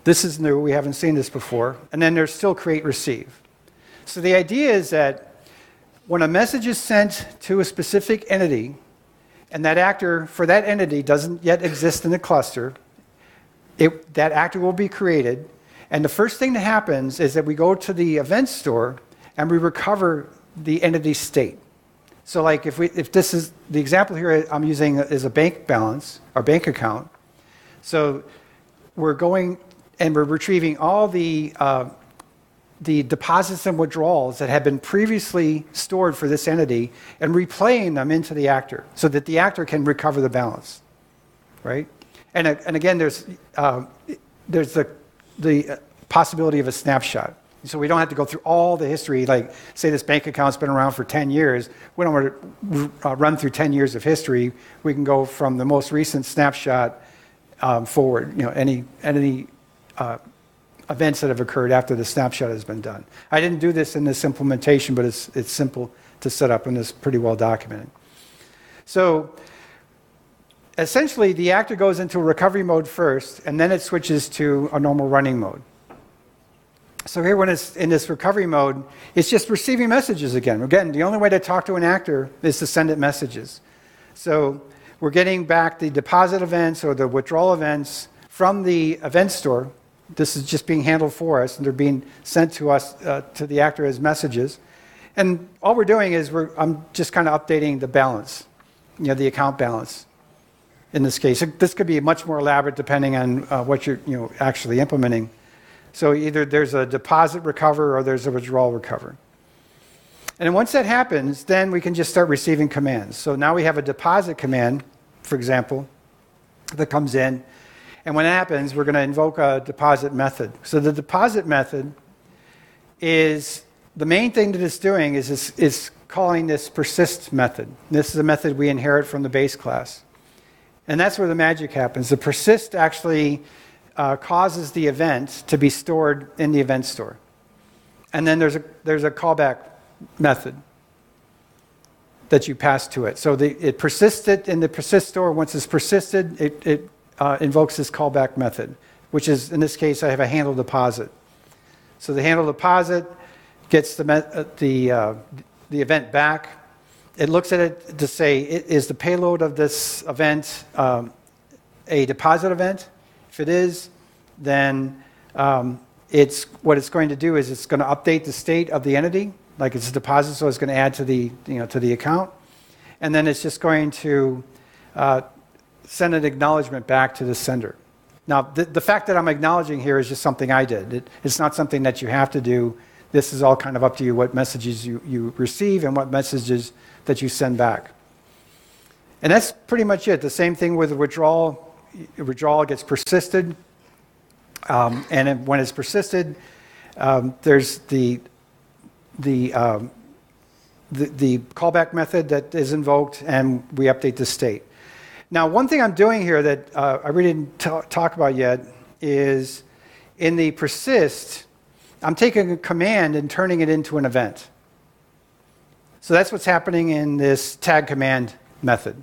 This is new, we haven't seen this before. And then there's still create, receive. So the idea is that when a message is sent to a specific entity, and that actor for that entity doesn't yet exist in the cluster, it, that actor will be created. And the first thing that happens is that we go to the event store and we recover the entity state. So like if we, if this is, the example here I'm using is a bank balance, or bank account. So we're going and we're retrieving all the, uh, the deposits and withdrawals that have been previously stored for this entity and replaying them into the actor so that the actor can recover the balance, right? And, and again, there's, uh, there's the, the possibility of a snapshot. So we don't have to go through all the history, like say this bank account's been around for ten years. We don't want to run through ten years of history. We can go from the most recent snapshot um, forward, you know, any, any uh, events that have occurred after the snapshot has been done. I didn't do this in this implementation, but it's, it's simple to set up and it's pretty well documented. So essentially the actor goes into recovery mode first and then it switches to a normal running mode. So here when it's in this recovery mode, it's just receiving messages again. Again, the only way to talk to an actor is to send it messages. So we're getting back the deposit events or the withdrawal events from the event store. This is just being handled for us and they're being sent to us, uh, to the actor as messages. And all we're doing is we're, I'm just kind of updating the balance, you know, the account balance in this case. This could be much more elaborate depending on uh, what you're you know, actually implementing. So either there's a deposit recover or there's a withdrawal recover. And once that happens, then we can just start receiving commands. So now we have a deposit command, for example, that comes in. And when it happens, we're going to invoke a deposit method. So the deposit method is, the main thing that it's doing is it's, it's calling this persist method. This is a method we inherit from the base class. And that's where the magic happens. The persist actually Uh, causes the event to be stored in the event store. And then there's a, there's a callback method that you pass to it. So the, it persists it in the persist store. Once it's persisted, it, it uh, invokes this callback method, which is, in this case, I have a handle deposit. So the handle deposit gets the, uh, the, uh, the event back. It looks at it to say, is the payload of this event um, a deposit event? If it is, then um, it's, what it's going to do is it's going to update the state of the entity, like it's a deposit, so it's going to add to the, you know, to the account. And then it's just going to uh, send an acknowledgement back to the sender. Now, th the fact that I'm acknowledging here is just something I did. It, it's not something that you have to do. This is all kind of up to you, what messages you, you receive and what messages that you send back. And that's pretty much it. The same thing with the withdrawal. Withdrawal gets persisted, um, and when it's persisted, Um, there's the the, um, the the callback method that is invoked, and we update the state. Now, one thing I'm doing here that uh, I really didn't talk about yet is in the persist, I'm taking a command and turning it into an event. So that's what's happening in this tag command method.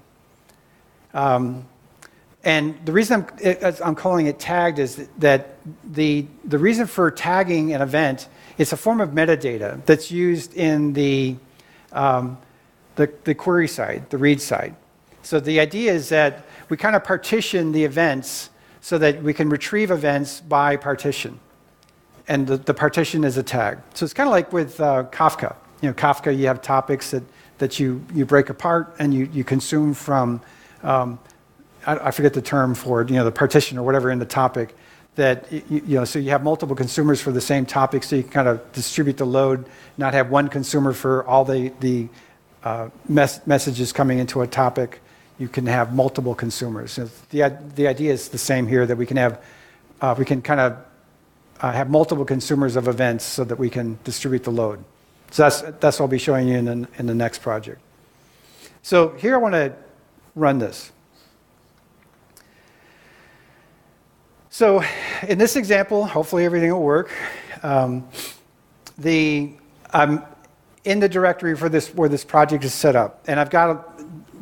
Um, and the reason I'm, I'm calling it tagged is that the, the reason for tagging an event is a form of metadata that's used in the, um, the, the query side, the read side. So the idea is that we kind of partition the events so that we can retrieve events by partition. And the, the partition is a tag. So it's kind of like with uh, Kafka. You know, Kafka, you have topics that, that you, you break apart and you, you consume from, um, I, I forget the term for it, you know, the partition or whatever in the topic that, you, you know, so you have multiple consumers for the same topic, so you can kind of distribute the load, not have one consumer for all the, the uh, mes messages coming into a topic. You can have multiple consumers. So the, the idea is the same here, that we can have, uh, we can kind of uh, have multiple consumers of events so that we can distribute the load. So that's, that's what I'll be showing you in the, in the next project. So here I want to run this. So in this example, hopefully everything will work. Um, the, I'm in the directory for this, where this project is set up. And I've got a,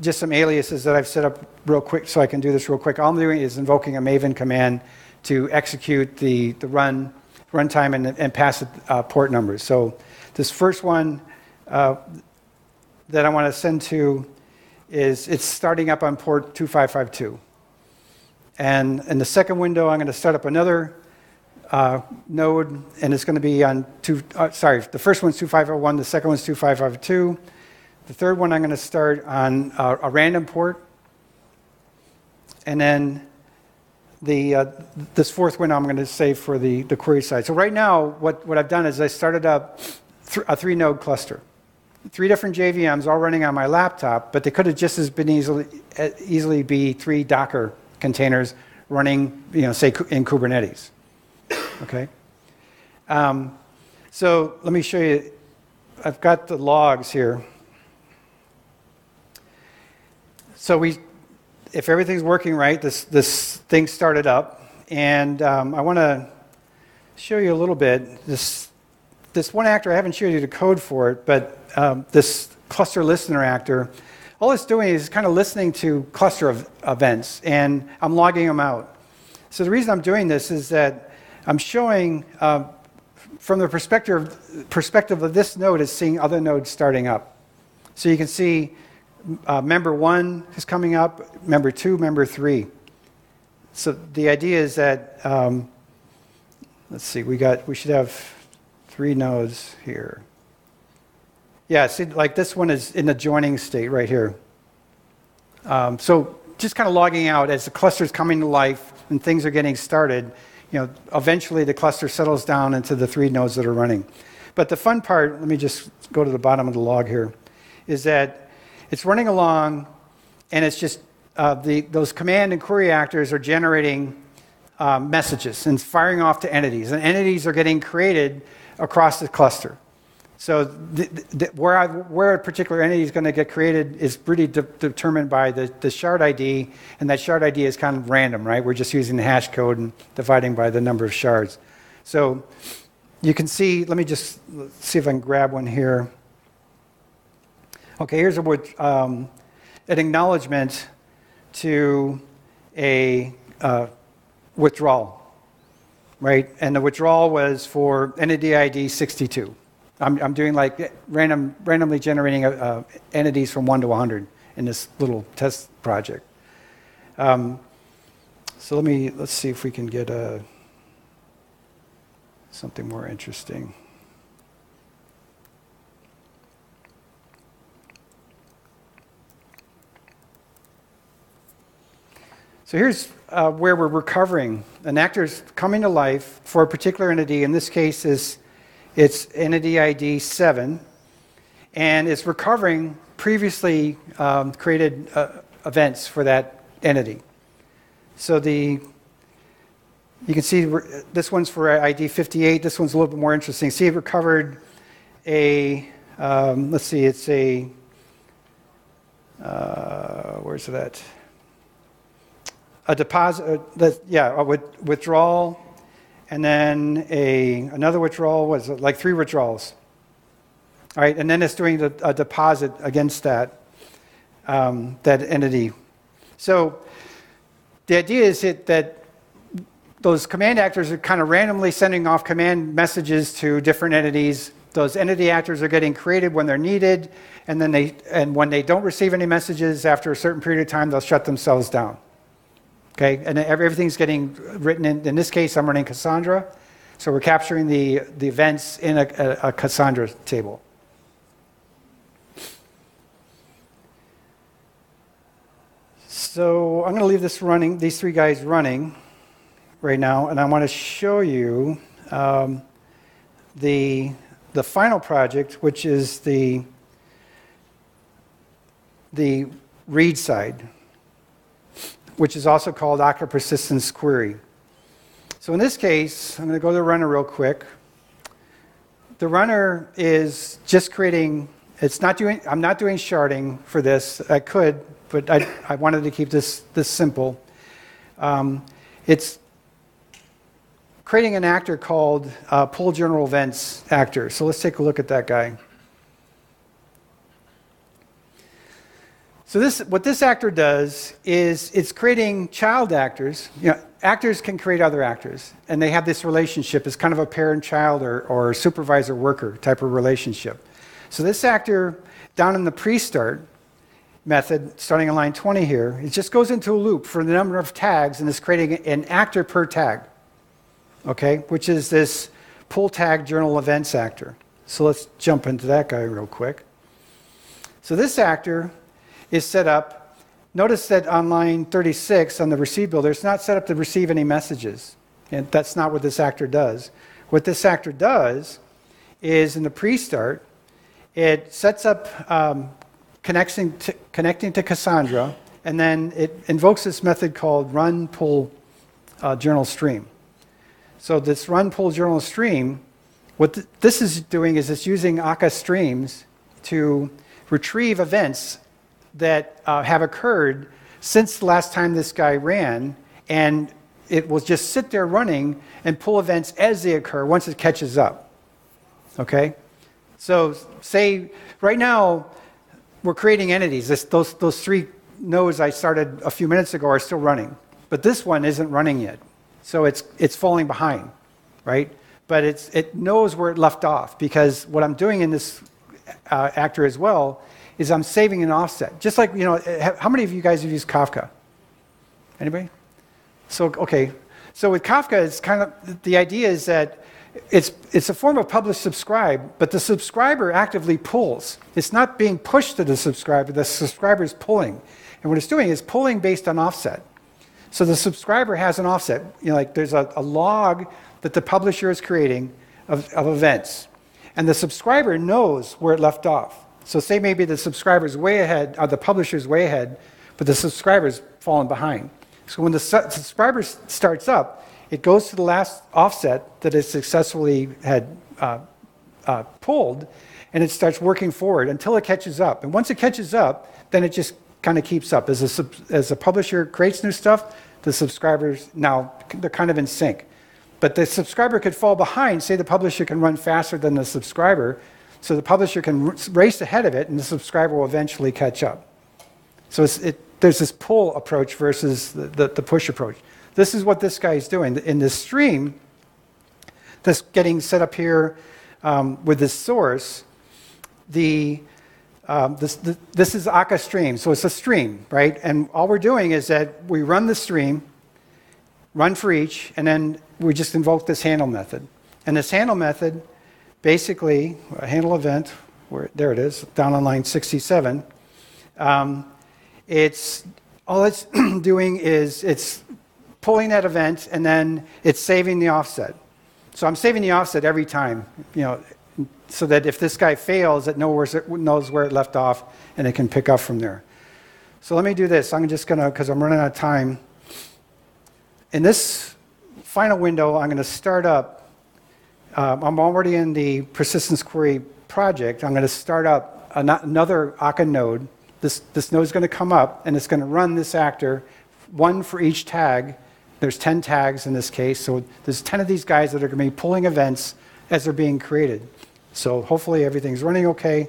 just some aliases that I've set up real quick so I can do this real quick. All I'm doing is invoking a Maven command to execute the, the run runtime and, and pass the uh, port numbers. So this first one uh, that I want to send to is, it's starting up on port two five five two. And in the second window, I'm going to start up another uh, node, and it's going to be on two, uh, sorry, the first one's two five oh one, the second one's two five five two. The third one I'm going to start on uh, a random port. And then the, uh, this fourth window I'm going to save for the, the query side. So right now, what, what I've done is I started up th a three-node cluster. Three different J V Ms all running on my laptop, but they could have just as been easily, easily be three Docker containers running, you know, say in Kubernetes. Okay? Um, so let me show you. I've got the logs here. So we, if everything's working right, this, this thing started up. And um, I want to show you a little bit. This, this one actor, I haven't showed you the code for it, but um, this cluster listener actor, all it's doing is kind of listening to cluster of events, and I'm logging them out. So the reason I'm doing this is that I'm showing, uh, from the perspective, perspective of this node, is seeing other nodes starting up. So you can see uh, member one is coming up, member two, member three. So the idea is that, um, let's see, we got, we should have three nodes here. Yeah, see, like this one is in the joining state right here. Um, so just kind of logging out as the cluster's coming to life and things are getting started, you know, eventually the cluster settles down into the three nodes that are running. But the fun part, let me just go to the bottom of the log here, is that it's running along and it's just, uh, the, those command and query actors are generating uh, messages and firing off to entities. And entities are getting created across the cluster. So the, the, where, I, where a particular entity is going to get created is really de determined by the, the shard I D, and that shard I D is kind of random, right? We're just using the hash code and dividing by the number of shards. So you can see, let me just see if I can grab one here. Okay, here's a, um, an acknowledgement to a uh, withdrawal, right? And the withdrawal was for entity I D sixty-two. I'm, I'm doing like random, randomly generating uh, entities from one to one hundred in this little test project. Um, so let me, let's see if we can get uh, something more interesting. So here's uh, where we're recovering. An actor's coming to life for a particular entity. In this case is it's entity I D seven, and it's recovering previously um, created uh, events for that entity. So the You can see this one's for I D fifty-eight. This one's a little bit more interesting. See, it recovered a, um, let's see, it's a, uh, where's that? A deposit, uh, that, yeah, a withdrawal, and then a another withdrawal, was like three withdrawals. All right, and then it's doing a, a deposit against that, um, that entity. So the idea is it, that those command actors are kind of randomly sending off command messages to different entities. Those entity actors are getting created when they're needed, and then they and when they don't receive any messages after a certain period of time, they'll shut themselves down. Okay, and everything's getting written in. In this case, I'm running Cassandra, so we're capturing the the events in a, a, a Cassandra table. So I'm going to leave this running, these three guys running right now, and I want to show you um, the the final project, which is the the read side, which is also called Akka Persistence Query. So in this case, I'm going to go to the runner real quick. The runner is just creating. It's not doing. I'm not doing sharding for this. I could, but I, I wanted to keep this this simple. Um, it's creating an actor called uh, Pull General Events Actor. So let's take a look at that guy. So this, what this actor does is it's creating child actors. You know, actors can create other actors, and they have this relationship. It's kind of a parent-child or, or supervisor-worker type of relationship. So this actor, down in the pre-start method, starting in line twenty here, it just goes into a loop for the number of tags, and it's creating an actor per tag. Okay, which is this pull tag journal events actor. So let's jump into that guy real quick. So this actor is set up. Notice that on line thirty-six on the receive builder, it's not set up to receive any messages. And that's not what this actor does. What this actor does is in the pre-start, it sets up um, connecting, to, connecting to Cassandra, and then it invokes this method called run pull uh, journal stream. So this run pull journal stream, what th this is doing is it's using Akka streams to retrieve events that uh, have occurred since the last time this guy ran, and it will just sit there running and pull events as they occur once it catches up. Okay? So say right now we're creating entities. This, those, those three nodes I started a few minutes ago are still running, but this one isn't running yet. So it's, it's falling behind, right? But it's, it knows where it left off, because what I'm doing in this uh, actor as well is I'm saving an offset. Just like, you know, how many of you guys have used Kafka? Anybody? So, okay. So with Kafka, it's kind of, the idea is that it's, it's a form of publish subscribe, but the subscriber actively pulls. It's not being pushed to the subscriber, the subscriber is pulling. And what it's doing is pulling based on offset. So the subscriber has an offset. You know, like there's a, a log that the publisher is creating of, of events. And the subscriber knows where it left off. So say maybe the subscriber's way ahead, or the publisher's way ahead, but the subscriber's fallen behind. So when the su subscriber starts up, it goes to the last offset that it successfully had uh, uh, pulled, and it starts working forward until it catches up. And once it catches up, then it just kind of keeps up. As a, sub, as a publisher creates new stuff, the subscribers now, they're kind of in sync. But the subscriber could fall behind. Say the publisher can run faster than the subscriber, so the publisher can race ahead of it, and the subscriber will eventually catch up. So it's, it, there's this pull approach versus the, the, the push approach. This is what this guy is doing. In this stream that's getting set up here um, with this source, the Um, this, the, this is Akka stream, so it's a stream, right? And all we're doing is that we run the stream, run for each, and then we just invoke this handle method. And this handle method, basically, a handle event, where, there it is, down on line sixty-seven. Um, it's, all it's doing is it's pulling that event, and then it's saving the offset. So I'm saving the offset every time, you know, so that if this guy fails, it knows where it left off, and it can pick up from there. So let me do this. I'm just going to, because I'm running out of time. In this final window, I'm going to start up. Uh, I'm already in the persistence query project. I'm going to start up an another Akka node. This, this node is going to come up, and it's going to run this actor, one for each tag. There's ten tags in this case, so there's ten of these guys that are going to be pulling events as they're being created. So hopefully everything's running okay.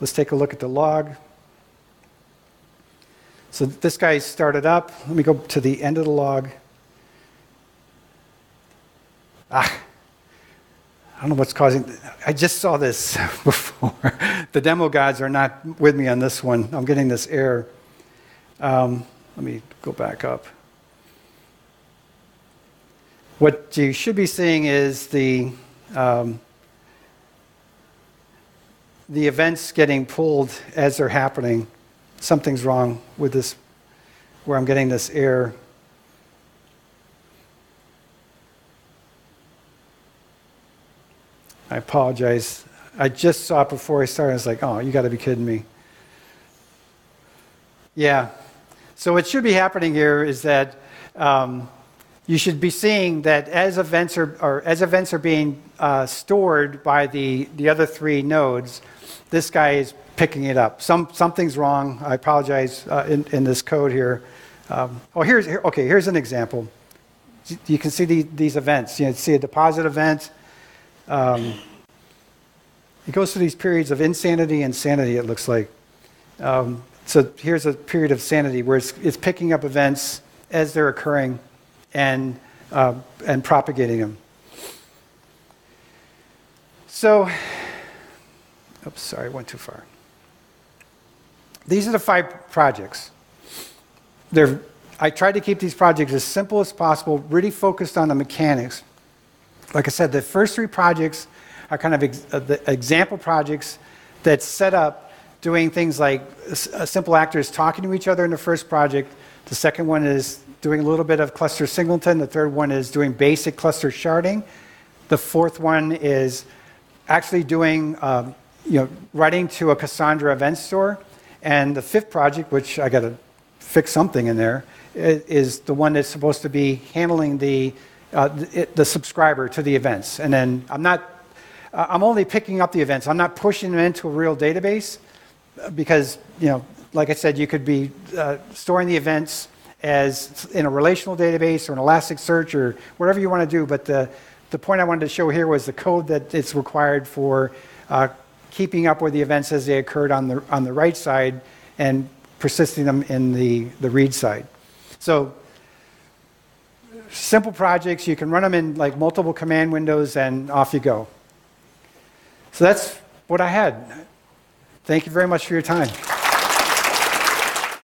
Let's take a look at the log. So this guy started up. Let me go to the end of the log. Ah, I don't know what's causing, I just saw this before. The demo gods are not with me on this one. I'm getting this error. Um, let me go back up. What you should be seeing is the um, the events getting pulled as they're happening. Something's wrong with this, where I'm getting this error. I apologize. I just saw it before I started. I was like, oh, you got to be kidding me. Yeah. So what should be happening here is that um, you should be seeing that as events are, or as events are being uh, stored by the, the other three nodes, this guy is picking it up. Some, something's wrong. I apologize uh, in, in this code here. Um, oh, here's, here, okay, here's an example. You can see the, these events. You can see a deposit event. Um, it goes through these periods of insanity and sanity, it looks like. Um, so here's a period of sanity where it's, it's picking up events as they're occurring. And, uh, and propagating them. So, oops, sorry, I went too far. These are the five projects. They're, I tried to keep these projects as simple as possible, really focused on the mechanics. Like I said, the first three projects are kind of ex uh, the example projects that set up doing things like uh, simple actors talking to each other in the first project. The second one is doing a little bit of cluster singleton. The third one is doing basic cluster sharding. The fourth one is actually doing, um, you know, writing to a Cassandra event store. And the fifth project, which I got to fix something in there, is the one that's supposed to be handling the uh, the, the subscriber to the events. And then I'm not, uh, I'm only picking up the events. I'm not pushing them into a real database because, you know, like I said, you could be uh, storing the events as in a relational database or an Elasticsearch or whatever you want to do, but the, the point I wanted to show here was the code that it's required for uh, keeping up with the events as they occurred on the, on the write side and persisting them in the, the read side. So simple projects, you can run them in like multiple command windows and off you go. So that's what I had. Thank you very much for your time.